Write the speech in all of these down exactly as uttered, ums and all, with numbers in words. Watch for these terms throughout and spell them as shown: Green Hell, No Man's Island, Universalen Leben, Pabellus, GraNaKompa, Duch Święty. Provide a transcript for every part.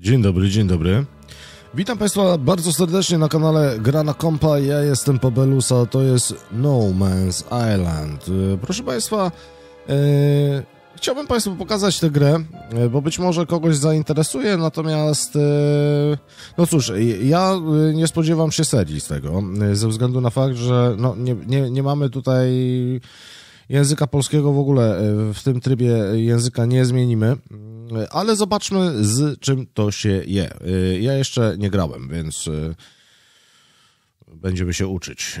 Dzień dobry, dzień dobry. Witam Państwa bardzo serdecznie na kanale Gra na Kompa. Ja jestem Pabellus, a to jest No Man's Island. Proszę Państwa, yy, chciałbym Państwu pokazać tę grę, bo być może kogoś zainteresuje, natomiast yy, no cóż, ja nie spodziewam się serii z tego, ze względu na fakt, że no, nie, nie, nie mamy tutaj języka polskiego w ogóle, w tym trybie języka nie zmienimy. Ale zobaczmy, z czym to się je. Ja jeszcze nie grałem, więc będziemy się uczyć.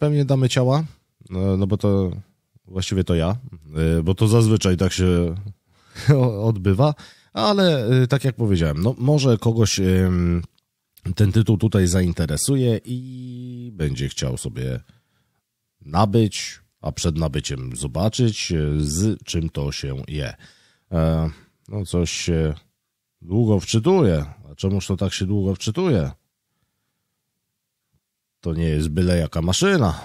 Pewnie damy ciała, no bo to właściwie to ja, bo to zazwyczaj tak się odbywa, ale tak jak powiedziałem, no może kogoś ten tytuł tutaj zainteresuje i będzie chciał sobie nabyć, a przed nabyciem zobaczyć, z czym to się je. No coś się długo wczytuje. A czemuż to tak się długo wczytuje? To nie jest byle jaka maszyna.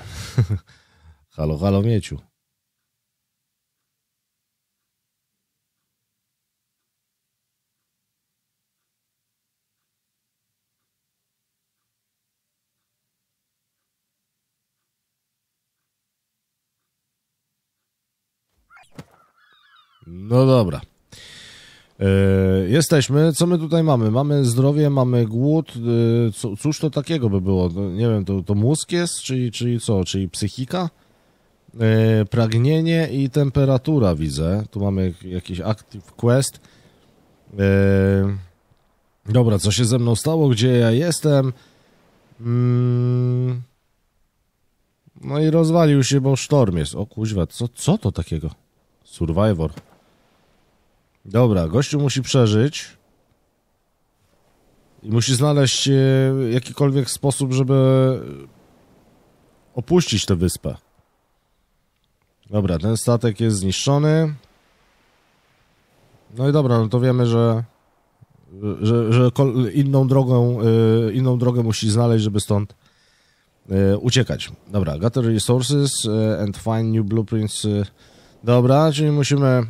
Halo, halo, Mieciu. No dobra. Yy, jesteśmy. Co my tutaj mamy? Mamy zdrowie, mamy głód. Yy, co, cóż to takiego by było? No, nie wiem, to, to mózg jest? Czyli, czyli co? Czyli psychika? Yy, pragnienie i temperatura widzę. Tu mamy jakiś active quest. Yy, dobra, co się ze mną stało? Gdzie ja jestem? Yy, no i rozwalił się, bo sztorm jest. O kuźwa, co, co to takiego? Survivor. Dobra, gościu musi przeżyć i musi znaleźć jakikolwiek sposób, żeby opuścić tę wyspę. Dobra, ten statek jest zniszczony. No i dobra, no to wiemy, że, że, że inną drogą, inną drogę musi znaleźć, żeby stąd uciekać. Dobra, gather resources and find new blueprints. Dobra, czyli musimy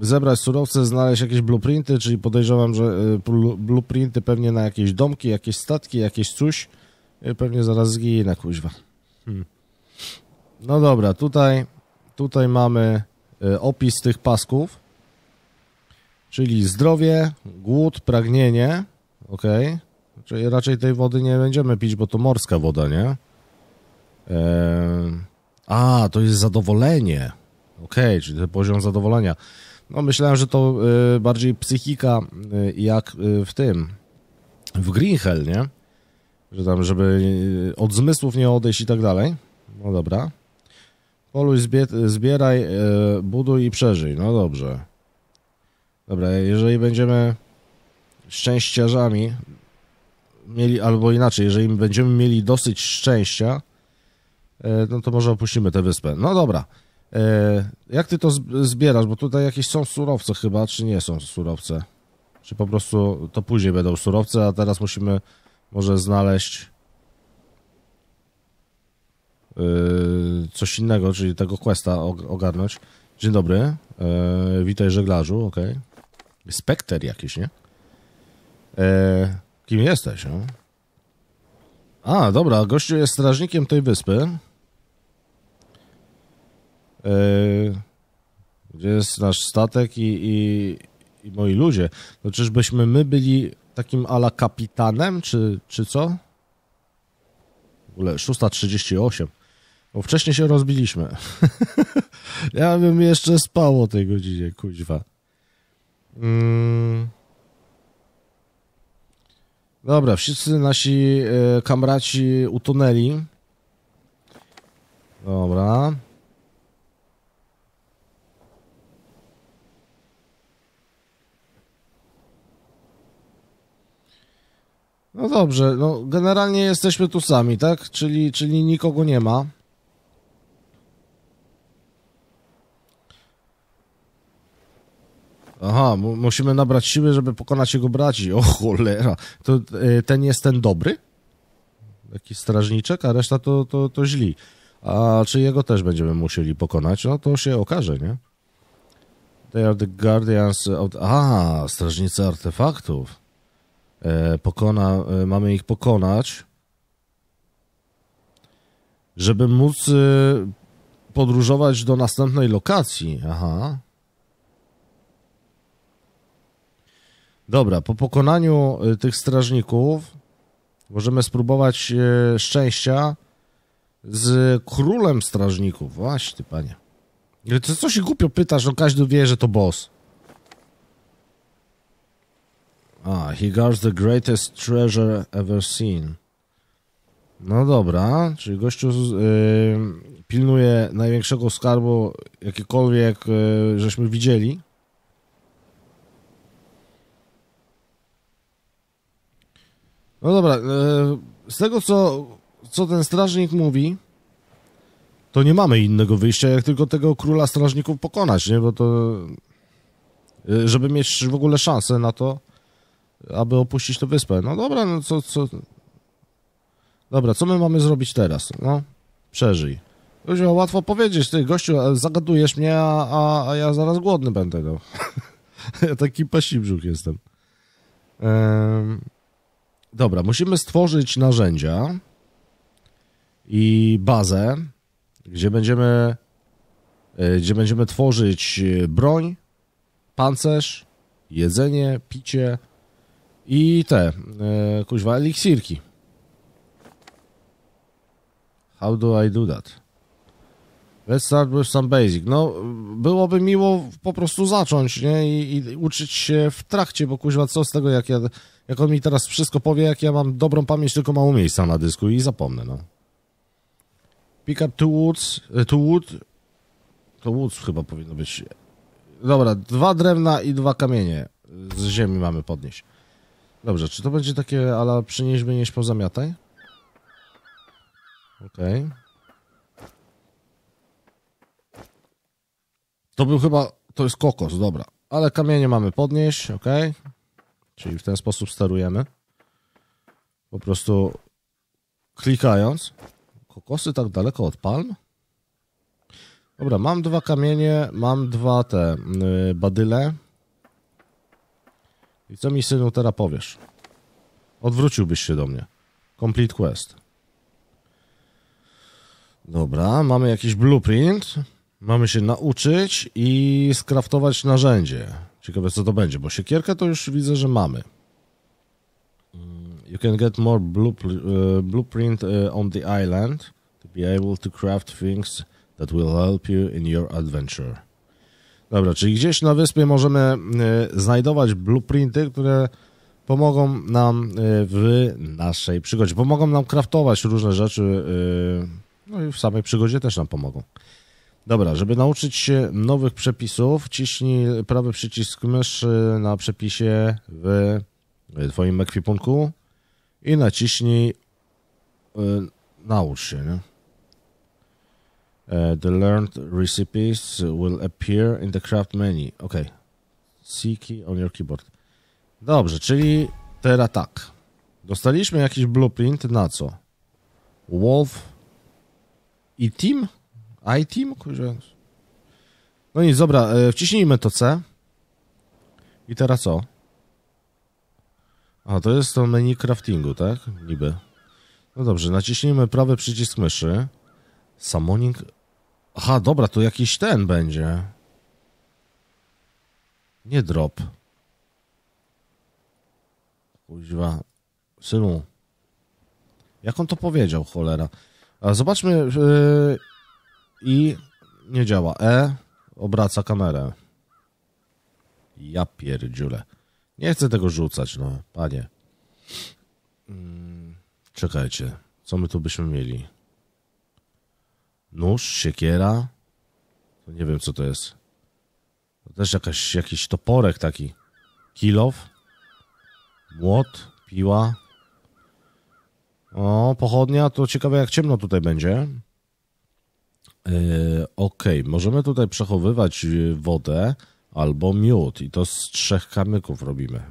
zebrać surowce, znaleźć jakieś blueprinty, czyli podejrzewam, że blueprinty pewnie na jakieś domki, jakieś statki, jakieś coś. Pewnie zaraz zginę, kuźwa. Hmm. No dobra, tutaj, tutaj mamy opis tych pasków, czyli zdrowie, głód, pragnienie, ok. Czyli raczej tej wody nie będziemy pić, bo to morska woda, nie? Eee... A, to jest zadowolenie. Okej, okay, czyli ten poziom zadowolenia. No myślałem, że to y, bardziej psychika y, jak y, w tym, w Green Hell, nie? Że tam, żeby y, od zmysłów nie odejść i tak dalej. No dobra. Poluj, zbie, zbieraj, y, buduj i przeżyj. No dobrze. Dobra, jeżeli będziemy szczęściarzami, mieli, albo inaczej, jeżeli będziemy mieli dosyć szczęścia, y, no to może opuścimy tę wyspę. No dobra. Jak ty to zbierasz? Bo tutaj jakieś są surowce chyba, czy nie są surowce? Czy po prostu to później będą surowce, a teraz musimy może znaleźć coś innego, czyli tego questa ogarnąć. Dzień dobry, witaj żeglarzu, ok. Spekter jakiś, nie? Kim jesteś? No? A, dobra, gościu jest strażnikiem tej wyspy. Gdzie jest nasz statek i, i, i moi ludzie? No czyżbyśmy my byli takim a la kapitanem, czy, czy co? W ogóle szósta trzydzieści osiem. Bo wcześniej się rozbiliśmy. Ja bym jeszcze spał o tej godzinie, kuźwa. Mm. Dobra, wszyscy nasi y, kamraci utonęli. Dobra. No dobrze, no generalnie jesteśmy tu sami, tak? Czyli, czyli nikogo nie ma. Aha, mu musimy nabrać siły, żeby pokonać jego braci. O cholera, to y ten jest ten dobry? Taki strażniczek, a reszta to, to, to źli. A czy jego też będziemy musieli pokonać? No to się okaże, nie? They are the guardians of... Aha, strażnicy artefaktów. pokona, mamy ich pokonać, żeby móc podróżować do następnej lokacji. Aha. Dobra, po pokonaniu tych strażników możemy spróbować szczęścia z królem strażników. Właśnie, ty panie. To coś się głupio pytasz, no każdy wie, że to boss. Ah, he guards the greatest treasure ever seen. No dobra, czyli gościu yy, pilnuje największego skarbu, jakikolwiek yy, żeśmy widzieli. No dobra, yy, z tego co, co ten strażnik mówi, to nie mamy innego wyjścia, jak tylko tego króla strażników pokonać, nie? Bo to... Yy, żeby mieć w ogóle szansę na to, aby opuścić tę wyspę. No dobra, no co... co... Dobra, co my mamy zrobić teraz? No, przeżyj. Ludzie, łatwo powiedzieć, ty gościu, zagadujesz mnie, a, a, a ja zaraz głodny będę, no. Ja taki pasibrzuch jestem. Ehm, dobra, musimy stworzyć narzędzia i bazę, gdzie będziemy, gdzie będziemy tworzyć broń, pancerz, jedzenie, picie i te, e, kuźwa, eliksirki. How do I do that? Let's start with some basic. No, byłoby miło po prostu zacząć, nie? I, i uczyć się w trakcie, bo kuźwa, co z tego, jak ja, jak on mi teraz wszystko powie, jak ja mam dobrą pamięć, tylko mało miejsca na dysku i zapomnę, no. Pick up two woods, two wood, to woods chyba powinno być. Dobra, dwa drewna i dwa kamienie z ziemi mamy podnieść. Dobrze, czy to będzie takie ala przynieś, wynieś, pozamiataj? Okej. Okay. To był chyba... To jest kokos, dobra. Ale kamienie mamy podnieść, okej. Okay. Czyli w ten sposób sterujemy. Po prostu klikając. Kokosy tak daleko od palm? Dobra, mam dwa kamienie, mam dwa te yy, badyle. I co mi, synu, teraz powiesz? Odwróciłbyś się do mnie. Complete quest. Dobra, mamy jakiś blueprint. Mamy się nauczyć i skraftować narzędzie. Ciekawe, co to będzie, bo siekierkę to już widzę, że mamy. You can get more blueprint on the island to be able to craft things that will help you in your adventure. Dobra, czyli gdzieś na wyspie możemy znajdować blueprinty, które pomogą nam w naszej przygodzie. Pomogą nam craftować różne rzeczy. No i w samej przygodzie też nam pomogą. Dobra, żeby nauczyć się nowych przepisów, ciśnij prawy przycisk myszy na przepisie w twoim ekwipunku i naciśnij y, naucz się, nie? The learned recipes will appear in the craft menu. Ok. C key on your keyboard. Dobrze, czyli teraz tak. Dostaliśmy jakiś blueprint na co? Wolf... I team? I team? No nic, dobra, wciśnijmy to C. I teraz co? A, to jest to menu craftingu, tak? Niby. No dobrze, naciśnijmy prawy przycisk myszy. Summoning... Aha, dobra, to jakiś ten będzie. Nie drop. Kuźwa. Synu. Jak on to powiedział, cholera? A zobaczmy, yy, i nie działa. E obraca kamerę. Ja pierdziule. Nie chcę tego rzucać, no, panie. Hmm, czekajcie, co my tu byśmy mieli? Nóż, siekiera. To nie wiem, co to jest. To też jakaś, jakiś toporek taki. Kilof. Młot, piła. O, pochodnia, to ciekawe, jak ciemno tutaj będzie. Yy, Okej, okay. Możemy tutaj przechowywać wodę albo miód i to z trzech kamyków robimy.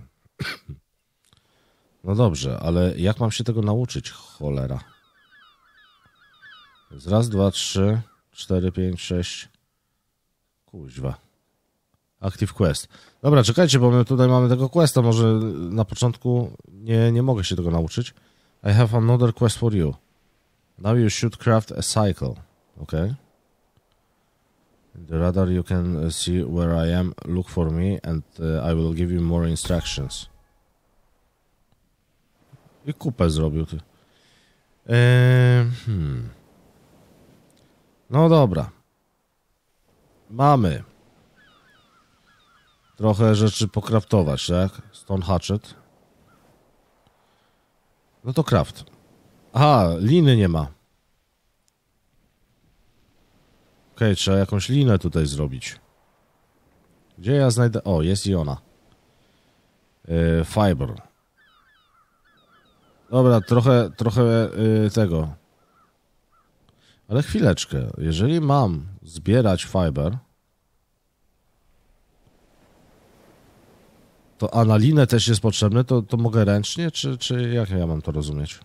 No dobrze, ale jak mam się tego nauczyć? Cholera. Raz, dwa, trzy, cztery, pięć, sześć. Kuźwa. Active quest. Dobra, czekajcie, bo my tutaj mamy tego questa, może na początku nie, nie mogę się tego nauczyć. I have another quest for you. Now you should craft a cycle. Ok. In the radar you can see where I am, look for me and uh, I will give you more instructions. I kupę zrobił ty. Eee, hmm. No dobra. Mamy. Trochę rzeczy pokraftować, tak? Stone hatchet. No to kraft. Aha, liny nie ma. Okej, okay, trzeba jakąś linę tutaj zrobić. Gdzie ja znajdę... O, jest i ona. Yy, fiber. Dobra, trochę, trochę yy, tego. Ale chwileczkę. Jeżeli mam zbierać fiber... To a na linę też jest potrzebne, to, to mogę ręcznie, czy, czy jak ja mam to rozumieć?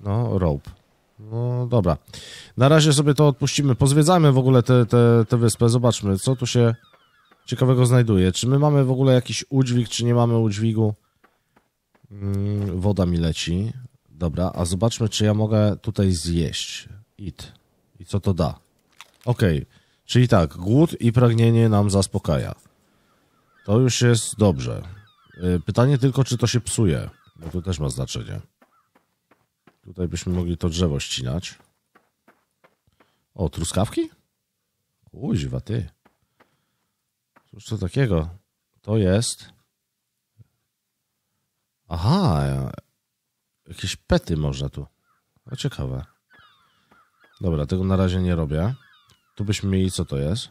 No, rope. No, dobra. Na razie sobie to odpuścimy. Pozwiedzajmy w ogóle tę te, te, te wyspę. Zobaczmy, co tu się ciekawego znajduje. Czy my mamy w ogóle jakiś udźwig, czy nie mamy udźwigu? Hmm, woda mi leci. Dobra, a zobaczmy, czy ja mogę tutaj zjeść. Eat. I co to da? Okej. Okay. Czyli tak, głód i pragnienie nam zaspokaja. To już jest dobrze. Pytanie tylko, czy to się psuje. Bo to też ma znaczenie. Tutaj byśmy mogli to drzewo ścinać. O, truskawki? Kuźwa, ty. Cóż to takiego? To jest... Aha! Jakieś pety można tu. No ciekawe. Dobra, tego na razie nie robię. Tu byśmy mieli, co to jest.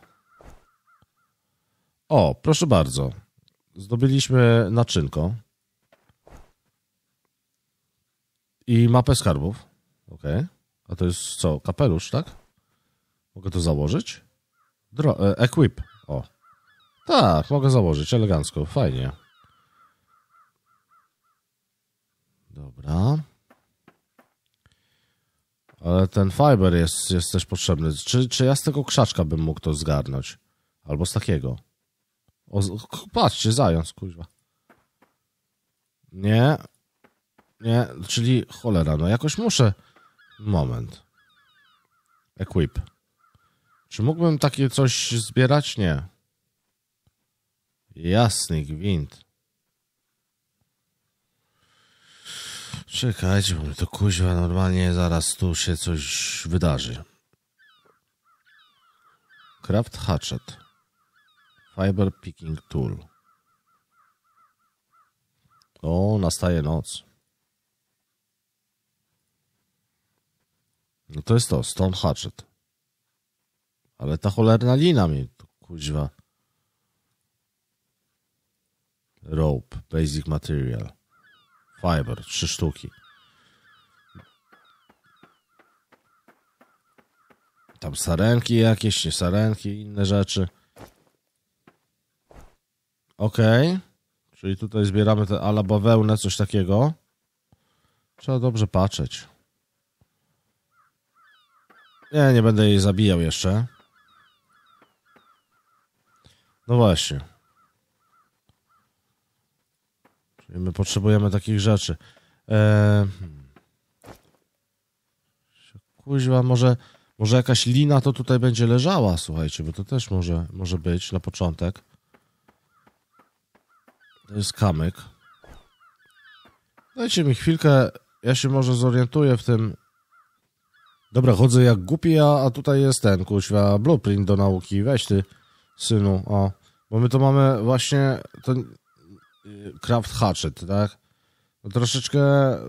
O, proszę bardzo. Zdobyliśmy naczynko. I mapę skarbów. Ok. A to jest co? Kapelusz, tak? Mogę to założyć? Dro equip. O. Tak, mogę założyć. Elegancko. Fajnie. Dobra. Ale ten fiber jest, jest też potrzebny. Czy, czy ja z tego krzaczka bym mógł to zgarnąć? Albo z takiego. O, patrzcie, zając, kurwa. Nie. Nie, czyli cholera, no jakoś muszę... Moment. Equip. Czy mógłbym takie coś zbierać? Nie. Jasny gwint. Czekajcie, bo to kuźwa normalnie zaraz tu się coś wydarzy. Craft hatchet. Fiber picking tool. O, nastaje noc. No to jest to, stone hatchet. Ale ta cholerna lina mi, kuźwa. Rope, basic material. Fiber, trzy sztuki. Tam sarenki jakieś, nie sarenki, inne rzeczy. Okej. Okay. Czyli tutaj zbieramy te ala bawełnę, coś takiego. Trzeba dobrze patrzeć. Nie, nie będę jej zabijał jeszcze. No właśnie. Czyli my potrzebujemy takich rzeczy. Eee... Kuźwa, może, może jakaś lina to tutaj będzie leżała, słuchajcie, bo to też może, może być na początek. To jest kamyk. Dajcie mi chwilkę, ja się może zorientuję w tym... Dobra, chodzę jak głupi, a, a tutaj jest ten, kuźwa, blueprint do nauki. Weź ty, synu, o. Bo my to mamy właśnie ten... Craft hatchet, tak? No troszeczkę,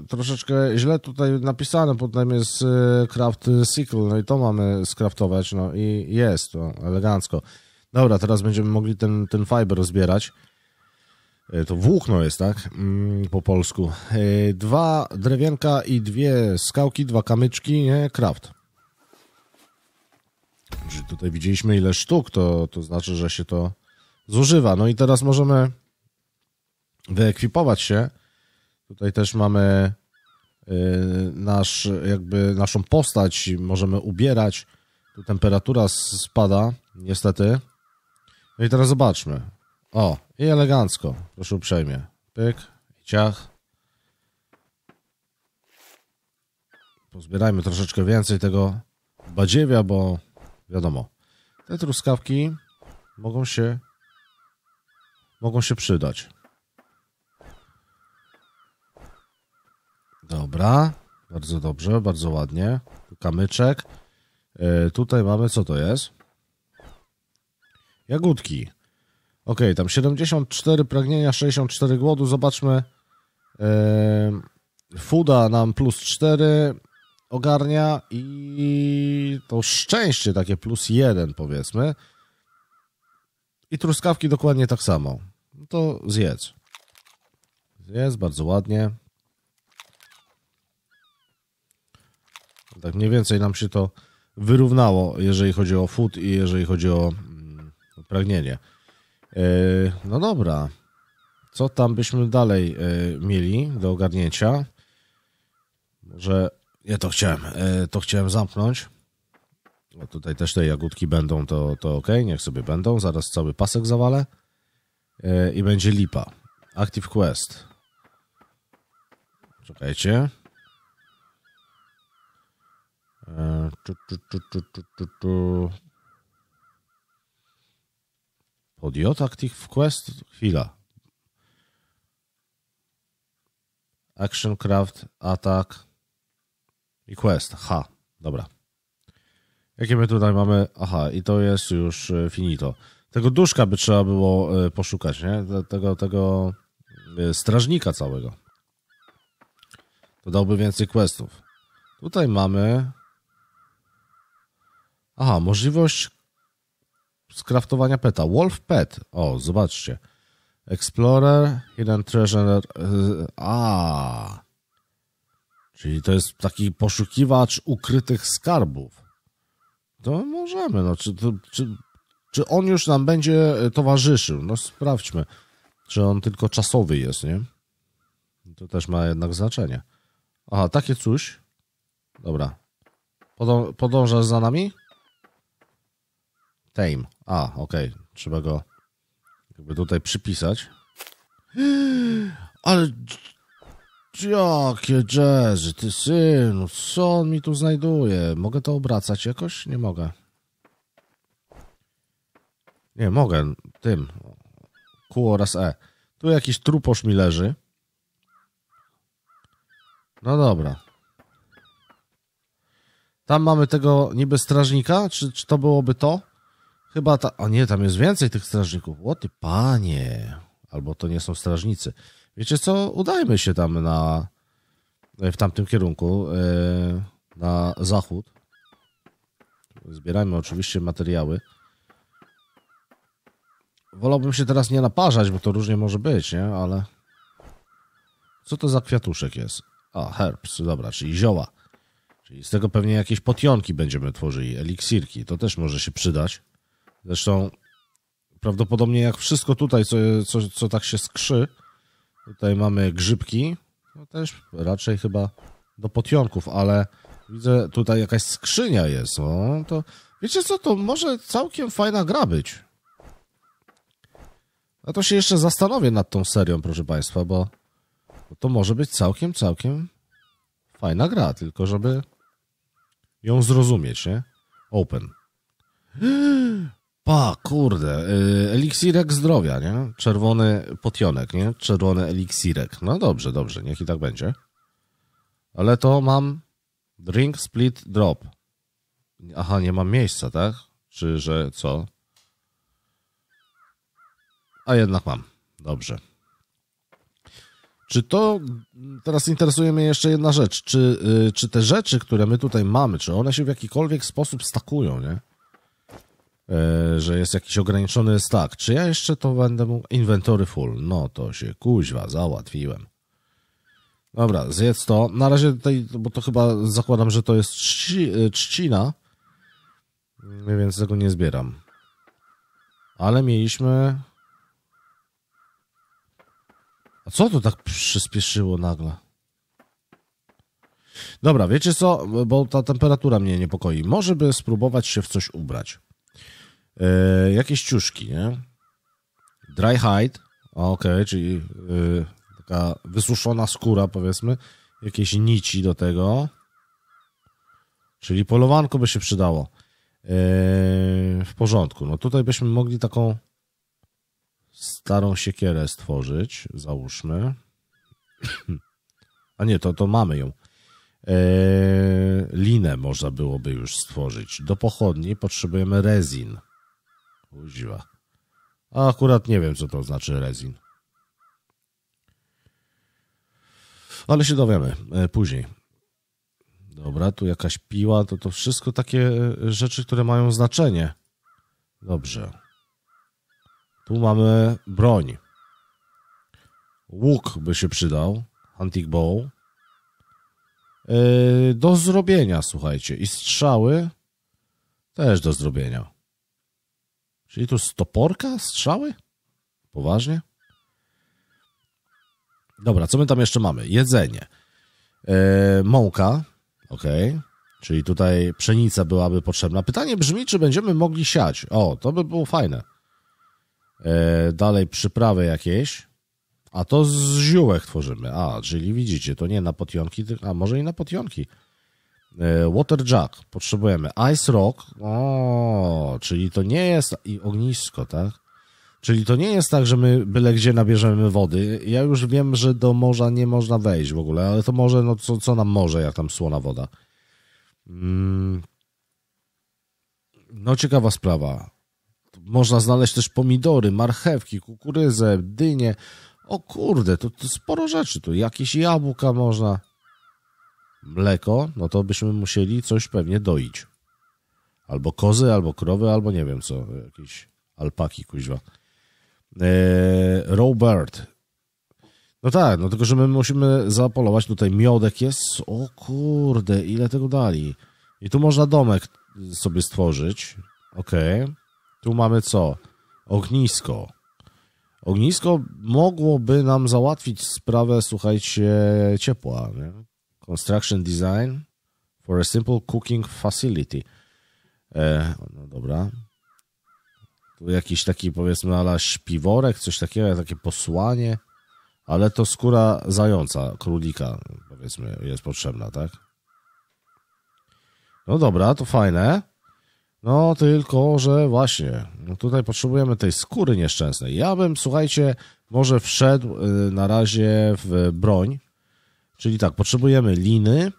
troszeczkę źle tutaj napisane, pod nami jest craft sickle, no i to mamy skraftować, no i jest, to elegancko. Dobra, teraz będziemy mogli ten, ten fiber zbierać. To włókno jest, tak? Po polsku. Dwa drewienka i dwie skałki, dwa kamyczki, nie? Craft. Czyli tutaj widzieliśmy ile sztuk, to, to znaczy, że się to zużywa. No i teraz możemy wyekwipować się. Tutaj też mamy nasz, jakby naszą postać, możemy ubierać. Tu temperatura spada, niestety. No i teraz zobaczmy. O, i elegancko, proszę uprzejmie. Pyk. I ciach. Pozbierajmy troszeczkę więcej tego badziewia, bo wiadomo, te truskawki mogą się mogą się przydać. Dobra, bardzo dobrze, bardzo ładnie. Tu kamyczek. Yy, tutaj mamy, co to jest? Jagódki. Ok, tam siedemdziesiąt cztery pragnienia, sześćdziesiąt cztery głodu. Zobaczmy. Yy, Fuda nam plus cztery ogarnia i to szczęście takie plus jeden, powiedzmy. I truskawki dokładnie tak samo. No to zjedz. Zjedz, bardzo ładnie. Tak mniej więcej nam się to wyrównało, jeżeli chodzi o food i jeżeli chodzi o mm, pragnienie. Yy, no dobra. Co tam byśmy dalej yy, mieli do ogarnięcia? Może ja to chciałem, yy, to chciałem zamknąć. O, tutaj też te jagódki będą, to, to ok, niech sobie będą. Zaraz cały pasek zawalę. Yy, I będzie lipa. Active Quest. Czekajcie. Tu, tu, tu, tu, tu, tu, tu. Podjot Active Quest? Chwila. Action Craft, Attack i Quest. Ha, dobra. Jakie my tutaj mamy? Aha, i to jest już finito. Tego duszka by trzeba było poszukać, nie? Tego, tego strażnika całego. To dałby więcej questów. Tutaj mamy... Aha, możliwość skraftowania peta. Wolf Pet. O, zobaczcie. Explorer, Hidden Treasure. A, czyli to jest taki poszukiwacz ukrytych skarbów. To możemy. No, czy, to, czy, czy on już nam będzie towarzyszył? No sprawdźmy, czy on tylko czasowy jest, nie? To też ma jednak znaczenie. Aha, takie coś. Dobra. Podą podążasz za nami? Tame. A, okej. Okay. Trzeba go jakby tutaj przypisać. Ale jakie jazzy, ty synu, co on mi tu znajduje? Mogę to obracać jakoś? Nie mogę. Nie, mogę. Tym. Q oraz E. Tu jakiś truposz mi leży. No dobra. Tam mamy tego niby strażnika? Czy, czy to byłoby to? Chyba ta... O nie, tam jest więcej tych strażników. O ty panie. Albo to nie są strażnicy. Wiecie co? Udajmy się tam na... w tamtym kierunku. Na zachód. Zbierajmy oczywiście materiały. Wolałbym się teraz nie naparzać, bo to różnie może być, nie? Ale... Co to za kwiatuszek jest? A, herbs. Dobra, czyli zioła. Czyli z tego pewnie jakieś potionki będziemy tworzyli. Eliksirki. To też może się przydać. Zresztą prawdopodobnie jak wszystko tutaj, co, co, co tak się skrzy, tutaj mamy grzybki, no też raczej chyba do potionków, ale widzę tutaj jakaś skrzynia jest. No to wiecie co, to może całkiem fajna gra być. A to się jeszcze zastanowię nad tą serią, proszę Państwa, bo, bo to może być całkiem, całkiem fajna gra, tylko żeby ją zrozumieć, nie? Open. Pa, kurde, eliksirek zdrowia, nie? Czerwony potionek, nie? Czerwony eliksirek. No dobrze, dobrze, niech i tak będzie. Ale to mam drink, split, drop. Aha, nie mam miejsca, tak? Czy, że co? A jednak mam. Dobrze. Czy to... Teraz interesuje mnie jeszcze jedna rzecz. Czy, czy te rzeczy, które my tutaj mamy, czy one się w jakikolwiek sposób stakują, nie? Że jest jakiś ograniczony stack. Czy ja jeszcze to będę mógł... Inwentory full. No to się kuźwa, załatwiłem. Dobra, zjedz to. Na razie tutaj, bo to chyba zakładam, że to jest czci, trzcina. Więc tego nie zbieram. Ale mieliśmy... A co to tak przyspieszyło nagle? Dobra, wiecie co? Bo ta temperatura mnie niepokoi. Może by spróbować się w coś ubrać. Yy, jakieś ciuszki, nie? Dry hide. Okej, okay, czyli yy, taka wysuszona skóra, powiedzmy, jakieś nici do tego, czyli polowanko by się przydało. Yy, w porządku, no tutaj byśmy mogli taką starą siekierę stworzyć, załóżmy. A nie, to, to mamy ją. Eee, linę można byłoby już stworzyć. Do pochodni potrzebujemy rezin. Uziwa. A akurat nie wiem, co to znaczy rezin. Ale się dowiemy eee, później. Dobra, tu jakaś piła. To to wszystko takie rzeczy, które mają znaczenie. Dobrze. Tu mamy broń. Łuk by się przydał. Hunting bow. Yy, do zrobienia, słuchajcie. I strzały też do zrobienia. Czyli tu stoporka? Strzały? Poważnie? Dobra, co my tam jeszcze mamy? Jedzenie. Yy, mąka. Ok. Czyli tutaj pszenica byłaby potrzebna. Pytanie brzmi, czy będziemy mogli siać. O, to by było fajne. Yy, dalej przyprawy jakieś. A to z ziółek tworzymy. A, czyli widzicie, to nie na potionki, a może i na potionki. Waterjack potrzebujemy. Ice Rock. O, czyli to nie jest... I ognisko, tak? Czyli to nie jest tak, że my byle gdzie nabierzemy wody. Ja już wiem, że do morza nie można wejść w ogóle, ale to może, no co, co nam może, jak tam słona woda. No ciekawa sprawa. Można znaleźć też pomidory, marchewki, kukurydzę, dynie. O kurde, to, to sporo rzeczy. Tu jakieś jabłka można. Mleko, no to byśmy musieli coś pewnie doić. Albo kozy, albo krowy, albo nie wiem co. Jakieś alpaki, kuźwa. Eee, Robert. No tak, no tylko, że my musimy zapolować. Tutaj miodek jest. O kurde, ile tego dali. I tu można domek sobie stworzyć. Okej. Okay. Tu mamy co? Ognisko. Ognisko mogłoby nam załatwić sprawę, słuchajcie, ciepła. Nie? Construction design for a simple cooking facility. E, no dobra. Tu jakiś taki, powiedzmy, ala śpiworek, coś takiego, takie posłanie. Ale to skóra zająca, królika, powiedzmy, jest potrzebna, tak? No dobra, to fajne. No tylko, że właśnie, no tutaj potrzebujemy tej skóry nieszczęsnej. Ja bym, słuchajcie, może wszedł na razie w broń. Czyli tak, potrzebujemy liny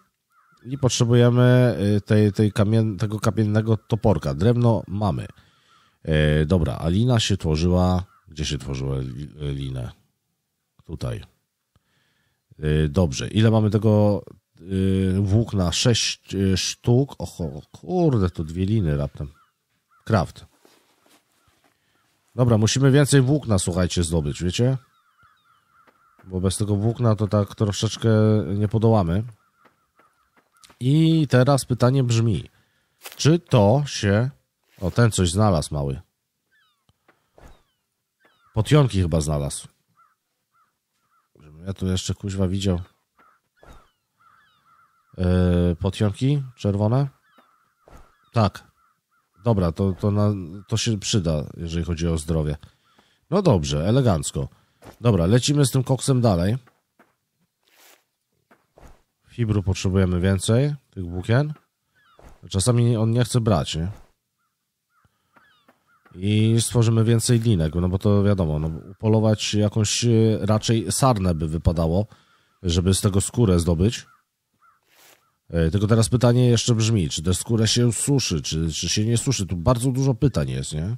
i potrzebujemy tej, tej kamien, tego kamiennego toporka. Drewno mamy. E, dobra, a lina się tworzyła... Gdzie się tworzyła linę? Tutaj. E, dobrze, ile mamy tego... włókna sześć sztuk. O kurde, to dwie liny raptem. Craft. Dobra, musimy więcej włókna, słuchajcie, zdobyć, wiecie? Bo bez tego włókna to tak troszeczkę nie podołamy. I teraz pytanie brzmi, czy to się... O, ten coś znalazł, mały. Potionki chyba znalazł. Żebym ja tu jeszcze kuźwa widział. Yy, potionki czerwone? Tak. Dobra, to, to, na, to się przyda, jeżeli chodzi o zdrowie. No dobrze, elegancko. Dobra, lecimy z tym koksem dalej. Fibru potrzebujemy więcej, tych włókien. Czasami on nie chce brać, nie? I stworzymy więcej linek, no bo to wiadomo, no, upolować jakąś raczej sarnę by wypadało, żeby z tego skórę zdobyć. Tylko teraz pytanie jeszcze brzmi, czy ta skóra się suszy, czy, czy się nie suszy. Tu bardzo dużo pytań jest, nie?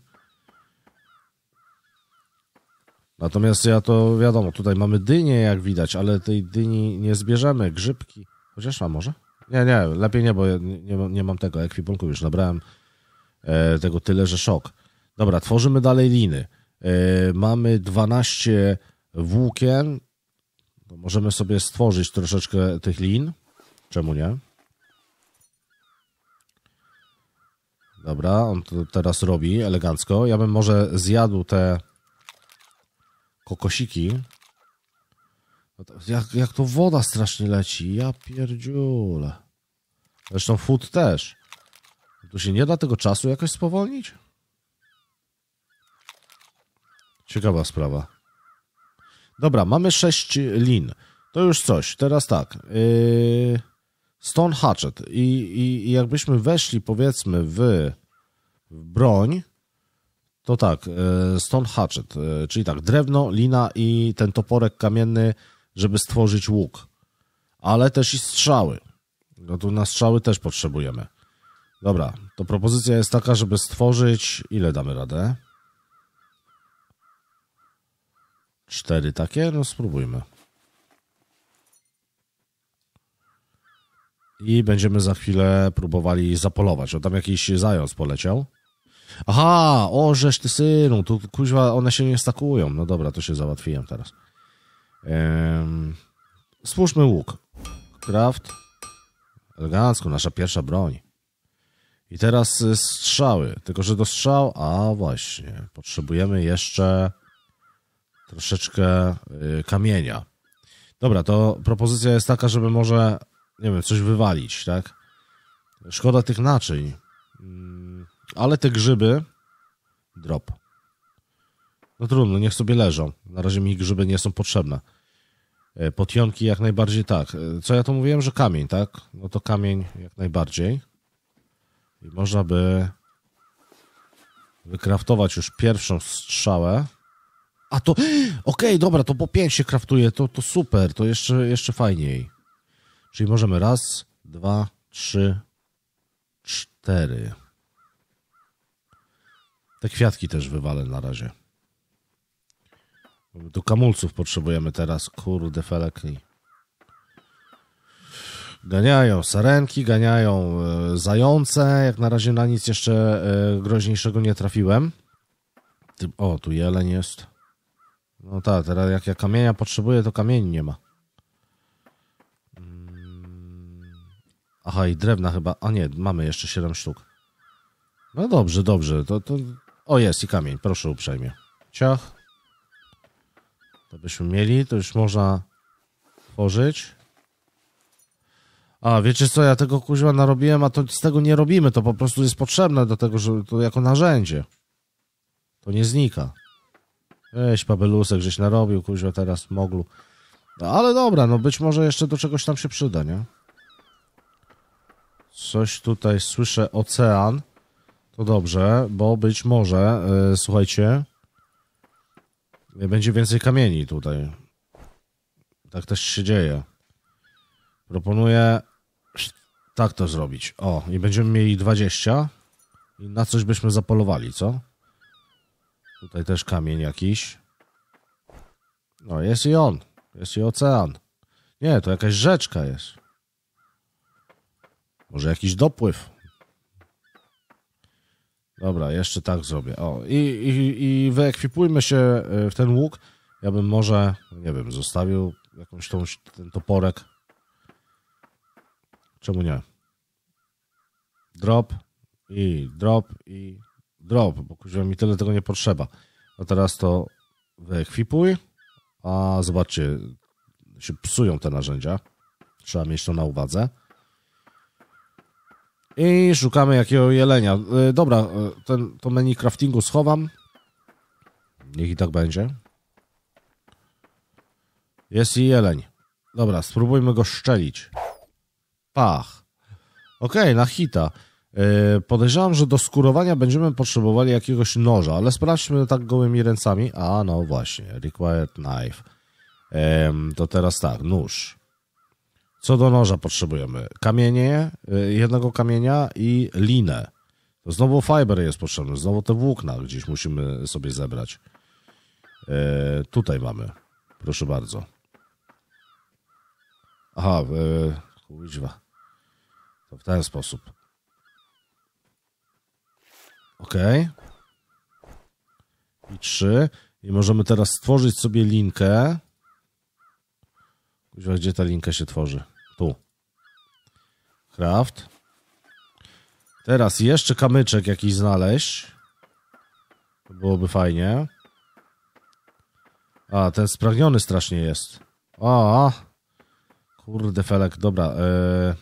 Natomiast ja to wiadomo, tutaj mamy dynię, jak widać, ale tej dyni nie zbierzemy, grzybki. Chociaż a może? Nie, nie, lepiej nie, bo ja nie, nie mam tego ekwipunku, już nabrałem tego tyle, że szok. Dobra, tworzymy dalej liny. Mamy dwanaście włókien. To możemy sobie stworzyć troszeczkę tych lin. Czemu nie? Dobra, on to teraz robi elegancko. Ja bym może zjadł te kokosiki. Jak, jak to woda strasznie leci. Ja pierdziule. Zresztą food też. Tu się nie da tego czasu jakoś spowolnić? Ciekawa sprawa. Dobra, mamy sześć lin. To już coś. Teraz tak. Yy... Stone Hatchet. I, i, I jakbyśmy weszli, powiedzmy, w, w broń, to tak, yy, Stone Hatchet. Yy, czyli tak, drewno, lina i ten toporek kamienny, żeby stworzyć łuk. Ale też i strzały. No tu na strzały też potrzebujemy. Dobra, to propozycja jest taka, żeby stworzyć... Ile damy radę? Cztery takie? No spróbujmy. I będziemy za chwilę próbowali zapolować. O, tam jakiś zając poleciał. Aha! O, żeż ty synu! Tu kuźwa, one się nie stakują. No dobra, to się załatwiłem teraz. Ehm, stwórzmy łuk. Craft. Elegancko, nasza pierwsza broń. I teraz strzały. Tylko, że do strzał... A właśnie, potrzebujemy jeszcze... troszeczkę y, kamienia. Dobra, to propozycja jest taka, żeby może, nie wiem, coś wywalić, tak? Szkoda tych naczyń. Mm, ale te grzyby... Drop. No trudno, niech sobie leżą. Na razie mi grzyby nie są potrzebne. Y, potionki jak najbardziej tak. Y, co ja to mówiłem, że kamień, tak? No to kamień jak najbardziej. I można by... wykraftować już pierwszą strzałę. A to... Okej, okay, dobra, to po pięć się kraftuje, to, to super, to jeszcze, jeszcze fajniej. Czyli możemy raz, dwa, trzy, cztery. Te kwiatki też wywalę na razie. Tu kamulców potrzebujemy teraz, kurde felekni. Ganiają sarenki, ganiają zające, jak na razie na nic jeszcze groźniejszego nie trafiłem. O, tu jeleń jest. No tak, teraz jak ja kamienia potrzebuję, to kamieni nie ma. Aha, i drewna chyba... A nie, mamy jeszcze siedem sztuk. No dobrze, dobrze. To, to... O, jest i kamień, proszę uprzejmie. Ciach. To byśmy mieli, to już można tworzyć. A, wiecie co, ja tego kuźwa narobiłem, a to z tego nie robimy. To po prostu jest potrzebne do tego, że to jako narzędzie. To nie znika. Weź, Pabelusek, żeś narobił, kuźwa, teraz moglu. No, ale dobra, no być może jeszcze do czegoś tam się przyda, nie? Coś tutaj słyszę, ocean. To dobrze, bo być może, yy, słuchajcie, będzie więcej kamieni tutaj. Tak też się dzieje. Proponuję tak to zrobić. O, i będziemy mieli dwadzieścia. I na coś byśmy zapolowali, co? Tutaj też kamień jakiś. No, jest i on. Jest i ocean. Nie, to jakaś rzeczka jest. Może jakiś dopływ. Dobra, jeszcze tak zrobię. O, i, i, i wyekwipujmy się w ten łuk. Ja bym może, nie wiem, zostawił jakąś tą, ten toporek. Czemu nie? Drop i drop i... Drop, bo kurwa mi tyle tego nie potrzeba. A teraz to wyekwipuj. A zobaczcie, się psują te narzędzia. Trzeba mieć to na uwadze. I szukamy jakiego jelenia. Dobra, ten, to menu craftingu schowam. Niech i tak będzie. Jest i jeleń. Dobra, spróbujmy go szczelić. Pach. Okej, okay, na hita. Podejrzewam, że do skurowania będziemy potrzebowali jakiegoś noża, ale sprawdźmy tak gołymi ręcami. A, no właśnie, required knife. To teraz tak, nóż. Co do noża potrzebujemy? Kamienie, jednego kamienia i linę. To znowu fiber jest potrzebny, znowu te włókna gdzieś musimy sobie zebrać. Tutaj mamy, proszę bardzo. Aha, kurwa. To w ten sposób. OK. I trzy. I możemy teraz stworzyć sobie linkę. Gdzie ta linka się tworzy? Tu. Craft. Teraz jeszcze kamyczek jakiś znaleźć. To byłoby fajnie. A, ten spragniony strasznie jest. A, kurde felek. Dobra. Yy...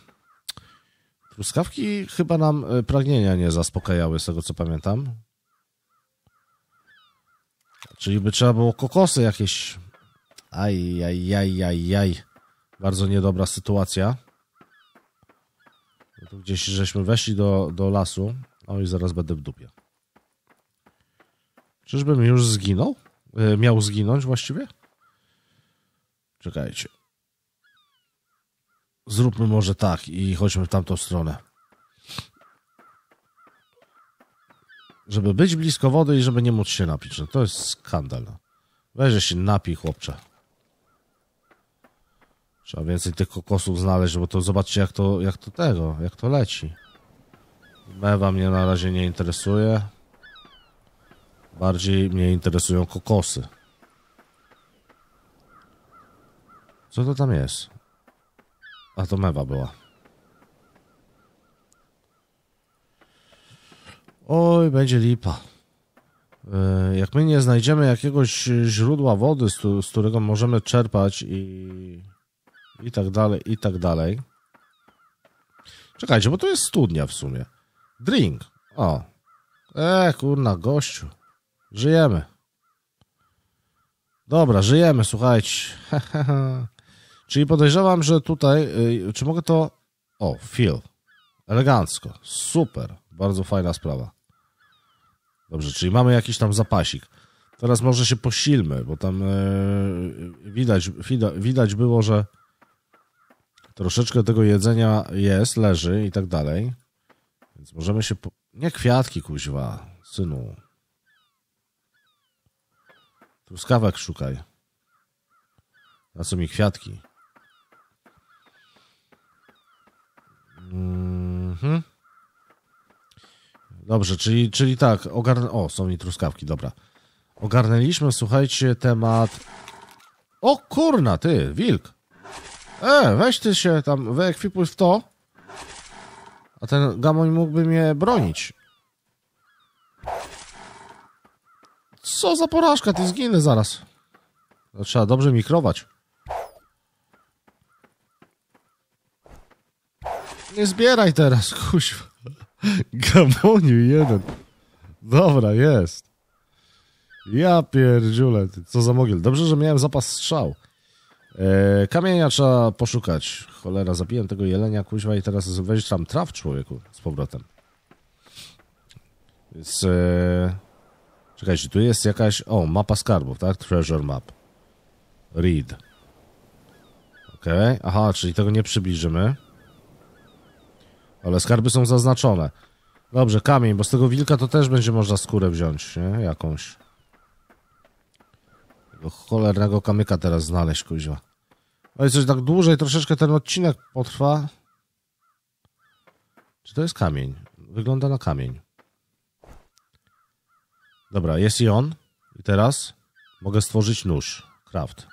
Truskawki chyba nam pragnienia nie zaspokajały, z tego co pamiętam. Czyli by trzeba było kokosy jakieś... Aj, aj, aj, aj, aj. Bardzo niedobra sytuacja. Tu gdzieś żeśmy weszli do, do lasu. No i zaraz będę w dupie. Czyżbym już zginął? E, miał zginąć właściwie? Czekajcie. Zróbmy może tak i chodźmy w tamtą stronę. Żeby być blisko wody i żeby nie móc się napić. No to jest skandal. Weź się napij, chłopcze. Trzeba więcej tych kokosów znaleźć, bo to zobaczcie jak to, jak to tego, jak to leci. Mewa mnie na razie nie interesuje. Bardziej mnie interesują kokosy. Co to tam jest? A to mewa była. Oj, będzie lipa. Jak my nie znajdziemy jakiegoś źródła wody, z którego możemy czerpać i... I tak dalej, i tak dalej. Czekajcie, bo to jest studnia w sumie. Drink. O. E, kurna, gościu. Żyjemy. Dobra, żyjemy, słuchajcie. Czyli podejrzewam, że tutaj... Y, czy mogę to... O, feel. Elegancko. Super. Bardzo fajna sprawa. Dobrze, czyli mamy jakiś tam zapasik. Teraz może się posilmy, bo tam y, widać, wida, widać było, że troszeczkę tego jedzenia jest, leży i tak dalej. Więc możemy się... Po... Nie kwiatki, kuźwa, synu. Truskawek szukaj. Na co mi kwiatki? Mm-hmm. Dobrze, czyli, czyli tak, ogarnę... O, są mi truskawki, dobra. Ogarnęliśmy, słuchajcie, temat... O kurna, ty, wilk! E, weź ty się tam, wyekwipuj w to. A ten gamoń mógłby mnie bronić. Co za porażka, ty zginę zaraz. No, trzeba dobrze mikrować. Nie zbieraj teraz, kuźwa. Gamoniu jeden. Dobra, jest. Ja pierdziule, ty, co za mogiel. Dobrze, że miałem zapas strzał. Eee, kamienia trzeba poszukać. Cholera, zabiłem tego jelenia, kuźwa, i teraz weź tam traw, człowieku, z powrotem. Więc... Eee... Czekajcie, tu jest jakaś... O, mapa skarbów, tak? Treasure map. Read. Okej, okay. Aha, czyli tego nie przybliżymy. Ale skarby są zaznaczone. Dobrze, kamień, bo z tego wilka to też będzie można skórę wziąć, nie? Jakąś. Cholernego kamyka teraz znaleźć, kuźwa. No i coś tak dłużej troszeczkę ten odcinek potrwa. Czy to jest kamień? Wygląda na kamień. Dobra, jest i on. I teraz mogę stworzyć nóż. Craft.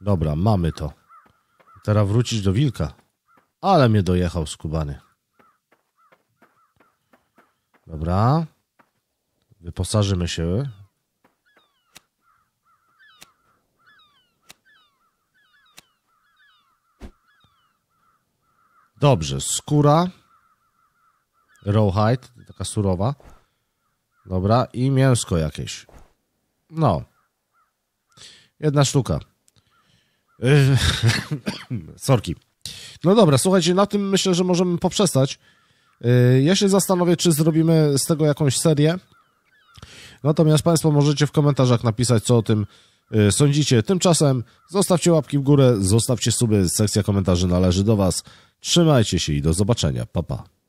Dobra, mamy to. Teraz wrócić do wilka. Ale mnie dojechał skubany. Dobra. Wyposażymy się. Dobrze, skóra. Rawhide, taka surowa. Dobra, i mięsko jakieś. No. Jedna sztuka. Sorki. No dobra, słuchajcie, na tym myślę, że możemy poprzestać. Ja się zastanowię, czy zrobimy z tego jakąś serię. Natomiast Państwo możecie w komentarzach napisać, co o tym sądzicie. Tymczasem zostawcie łapki w górę, zostawcie suby, sekcja komentarzy należy do Was. Trzymajcie się i do zobaczenia. Pa, pa.